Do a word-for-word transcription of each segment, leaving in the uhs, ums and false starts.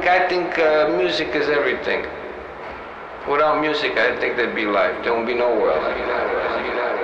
think, I think uh, music is everything. Without music, I think there'd be life. There won't be no world. I mean, I, I, I, I,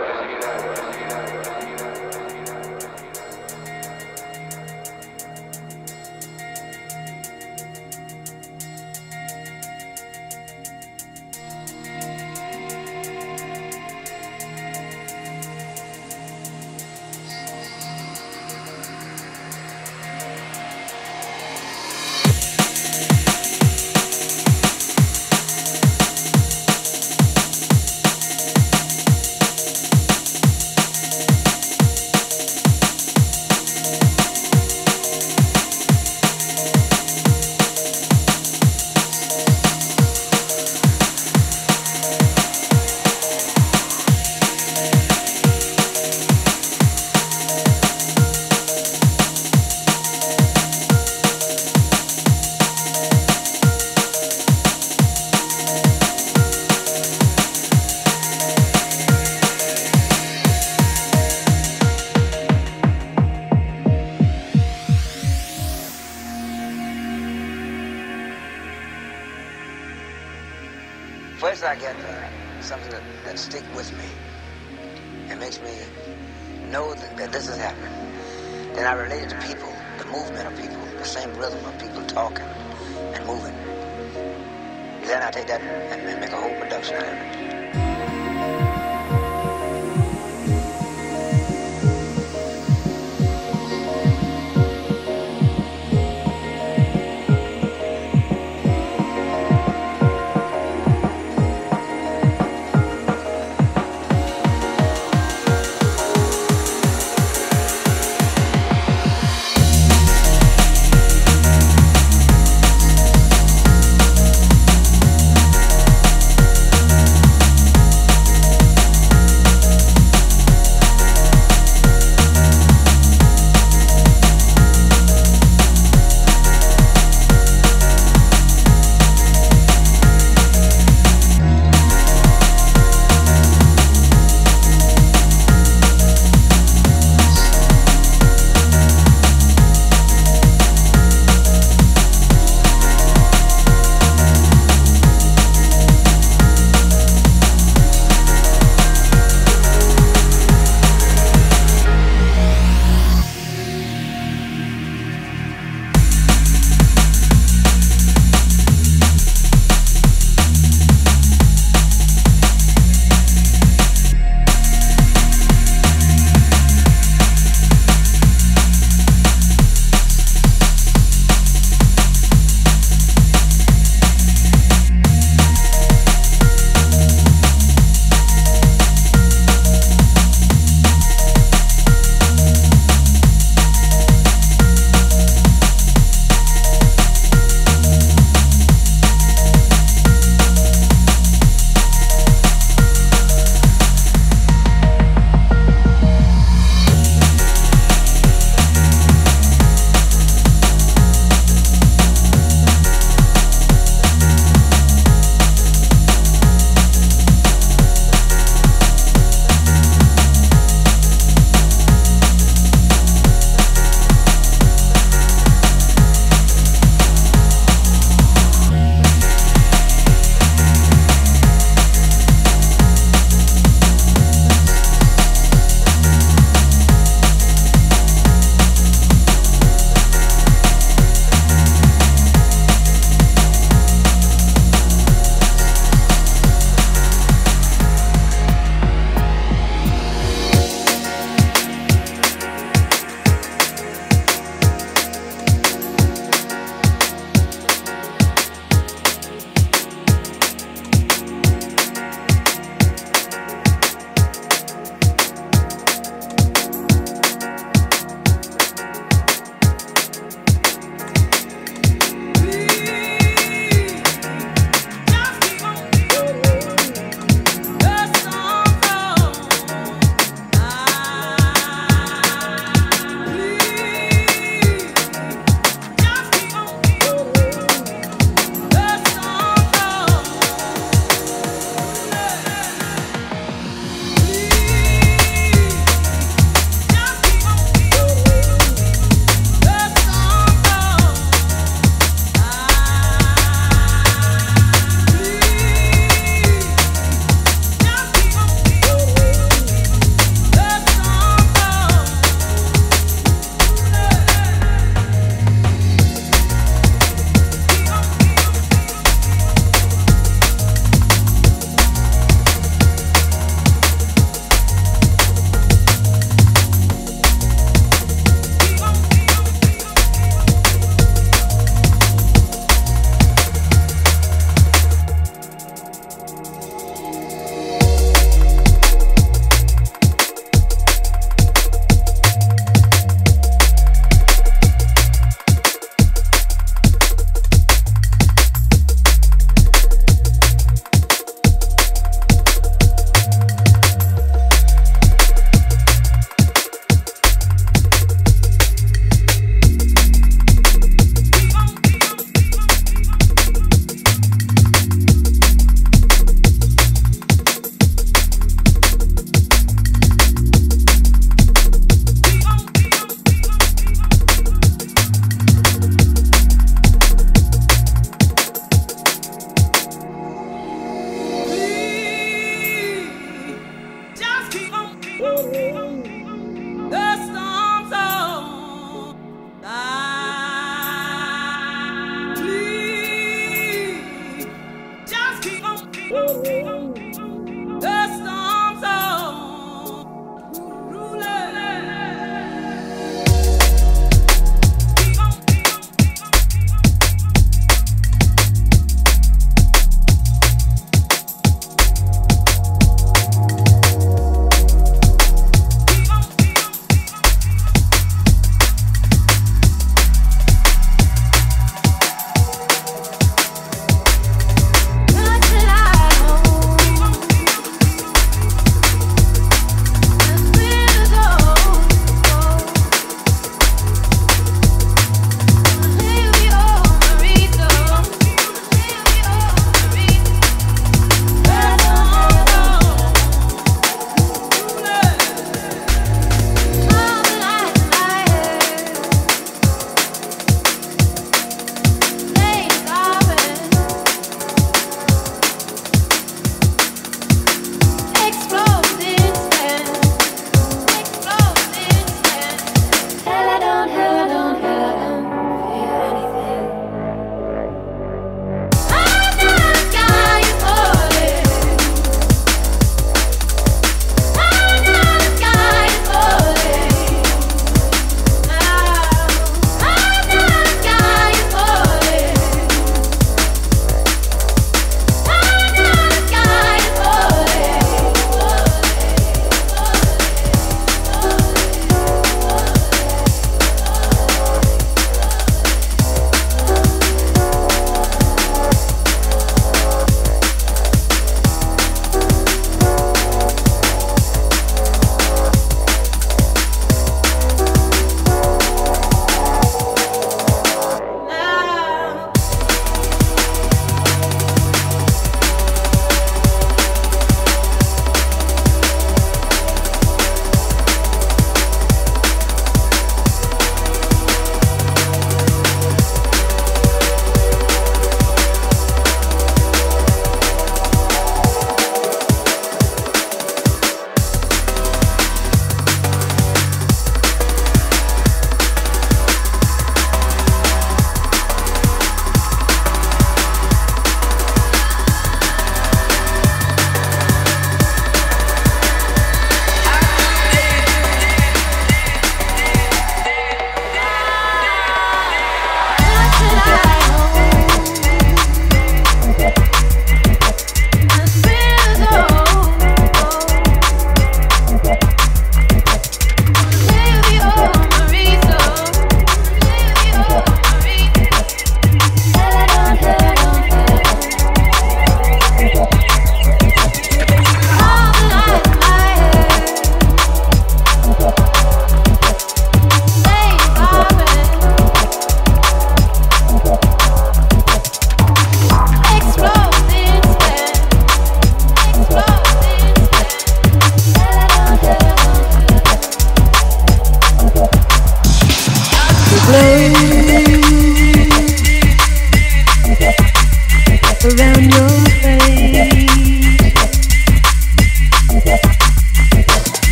First I get uh, something that, that sticks with me. It makes me know that, that this is happening. Then I relate it to people, the movement of people, the same rhythm of people talking and moving. Then I take that and, and make a whole production out of it. The thunder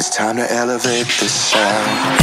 It's time to elevate the sound.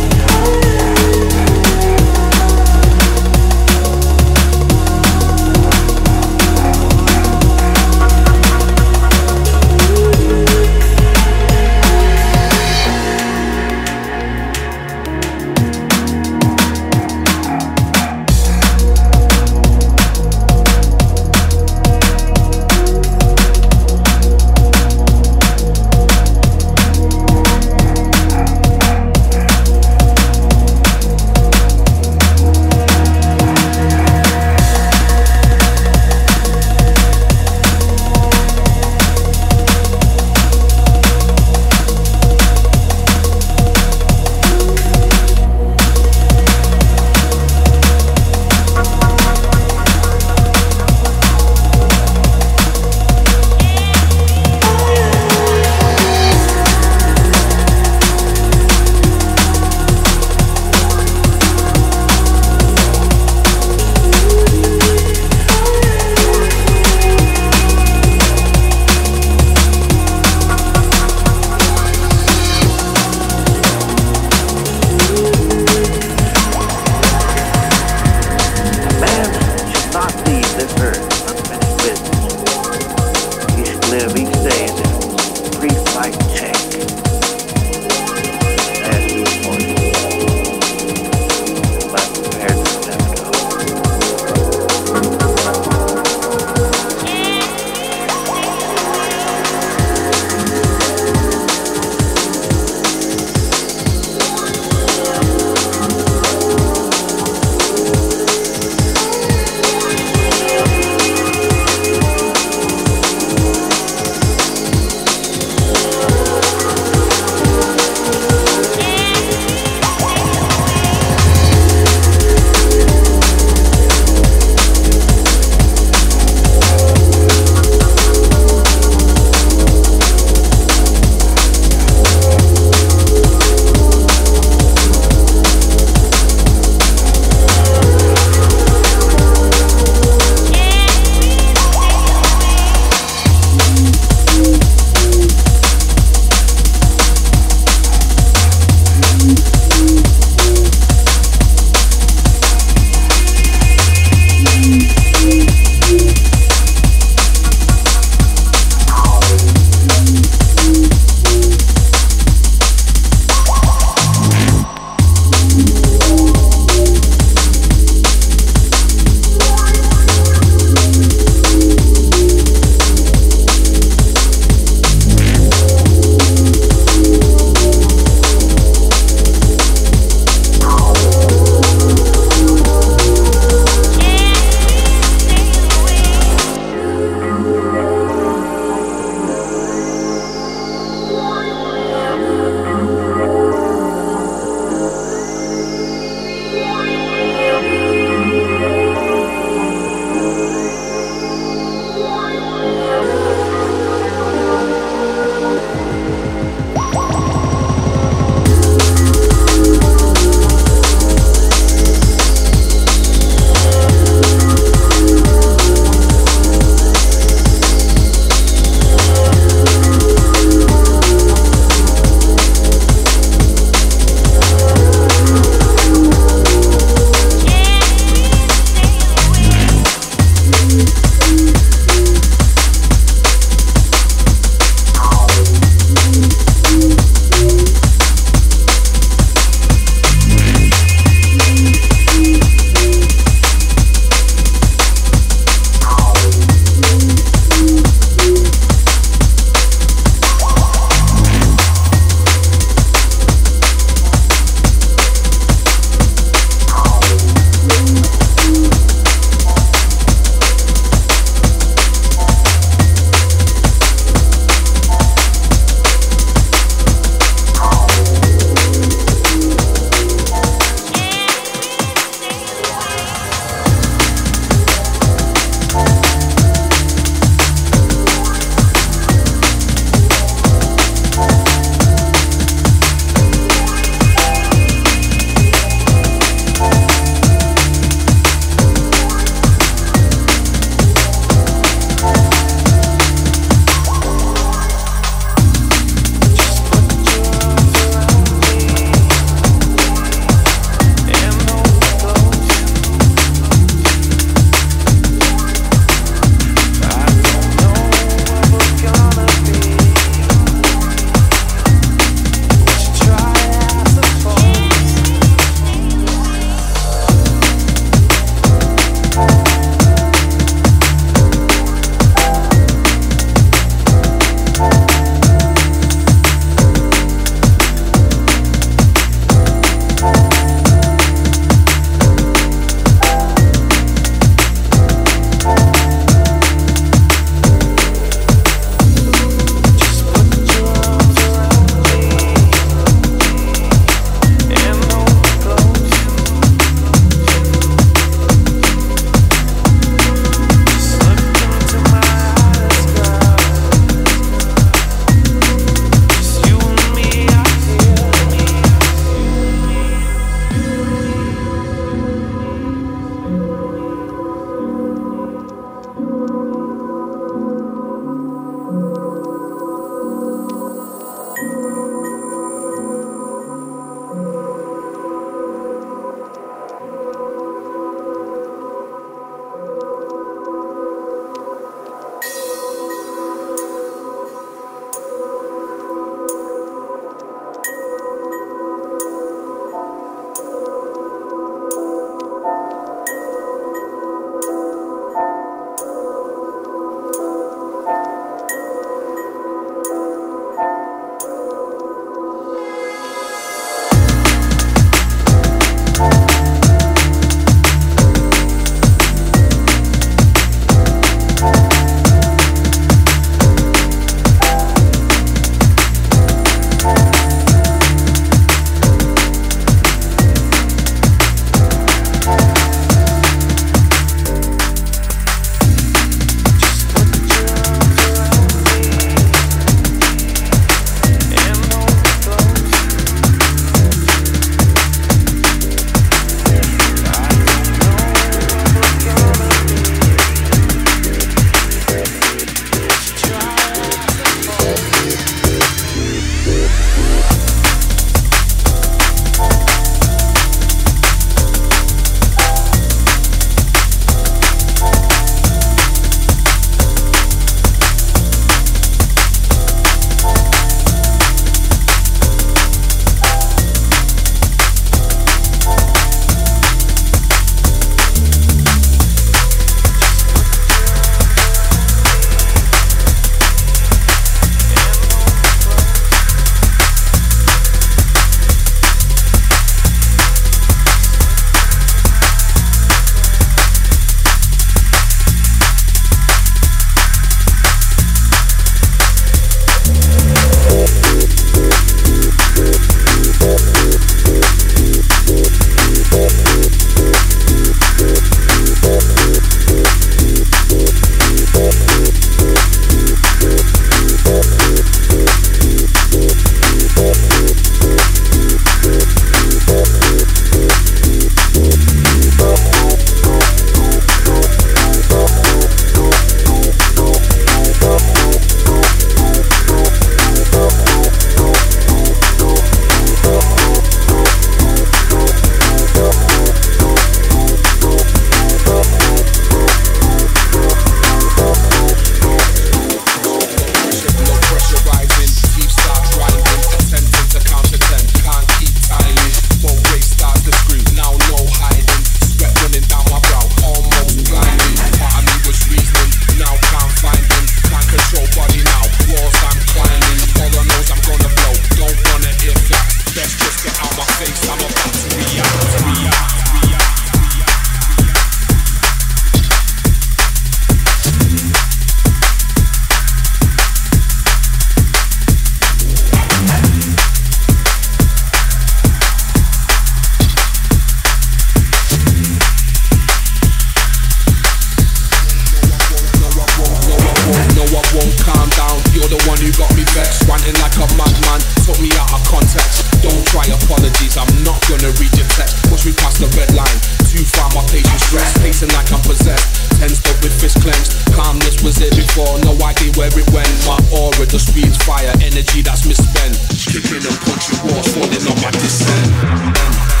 before, no idea where it went. My aura just speeds fire, energy that's misspent. Kicking and punching walls, falling on my descent.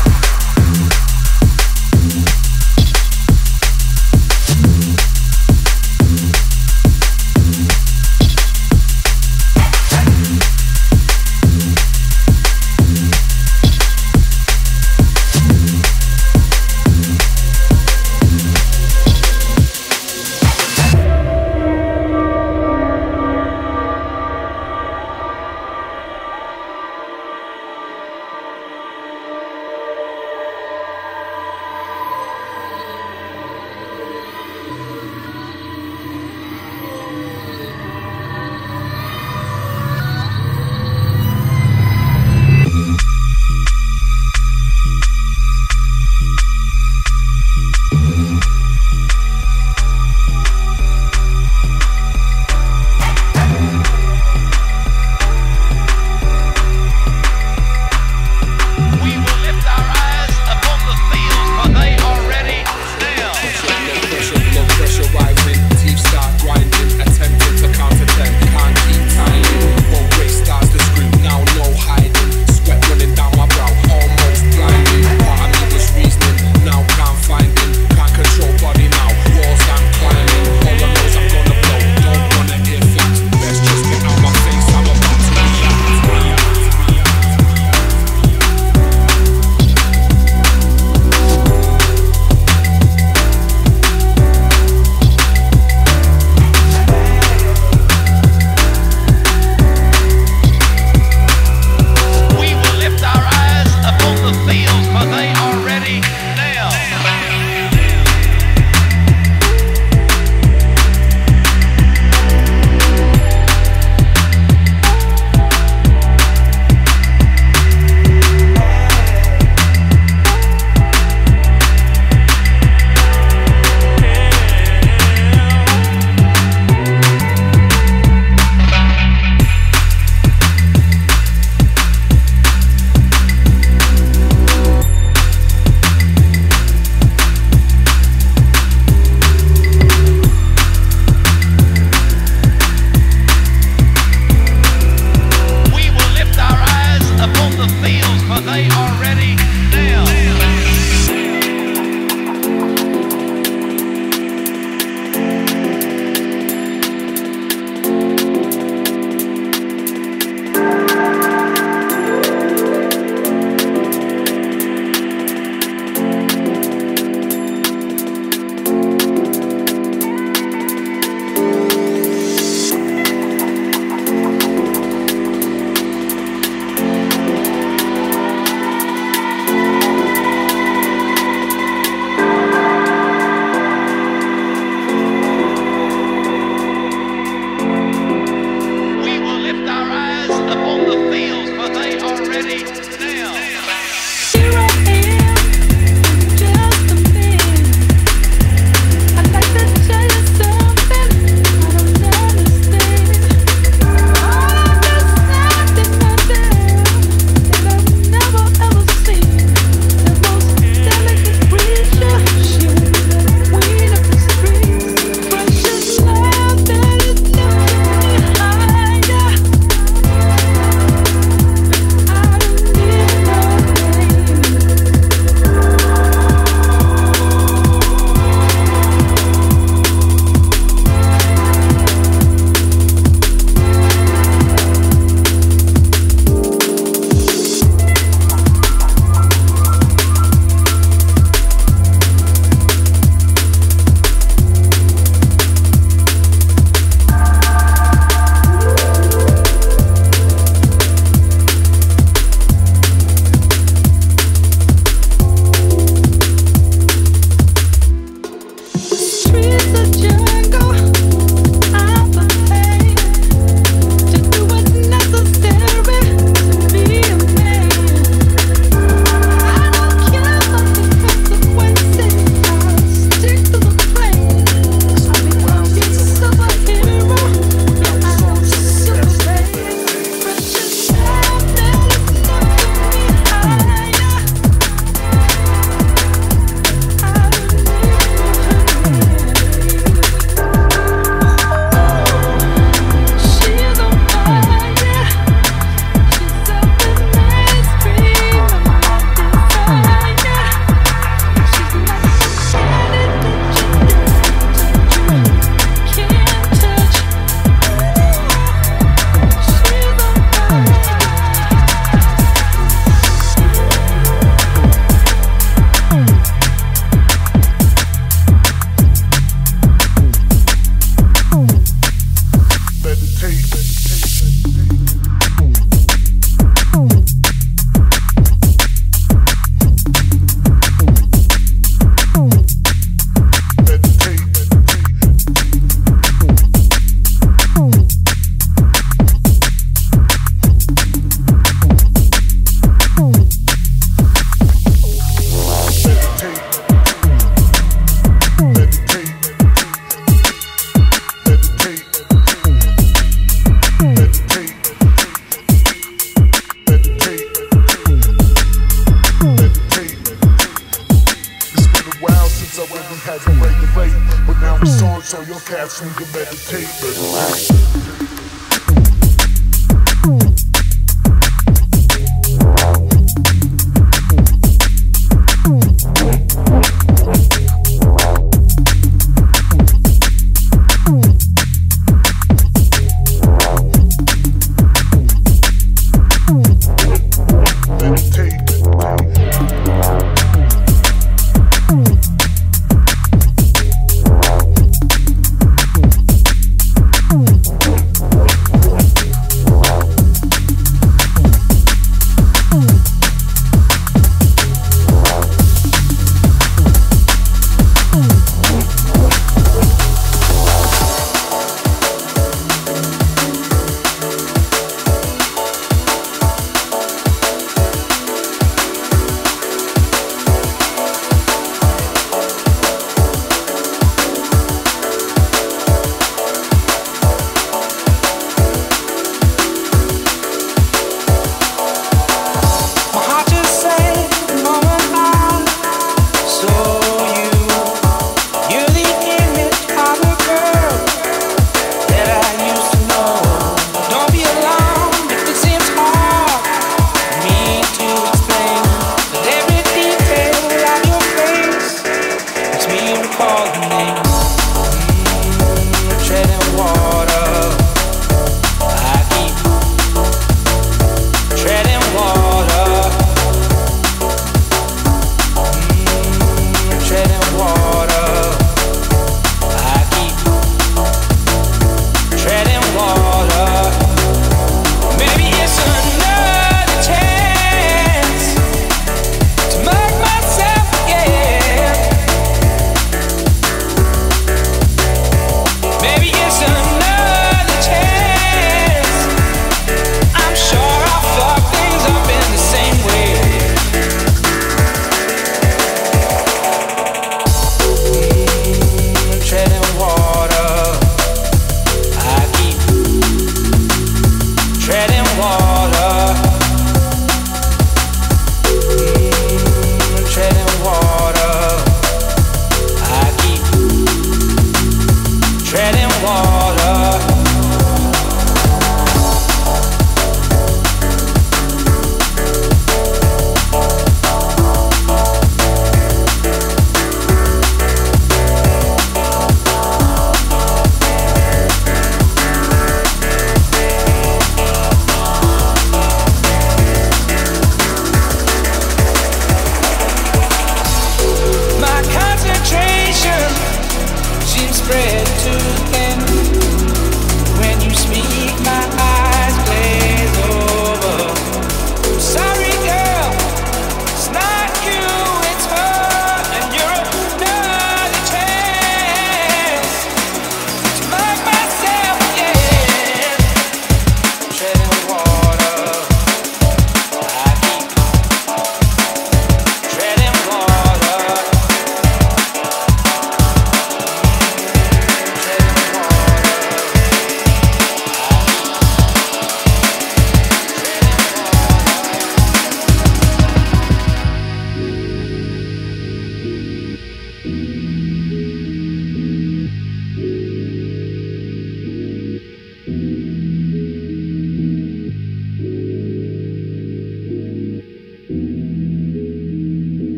ass nigga meditate, baby.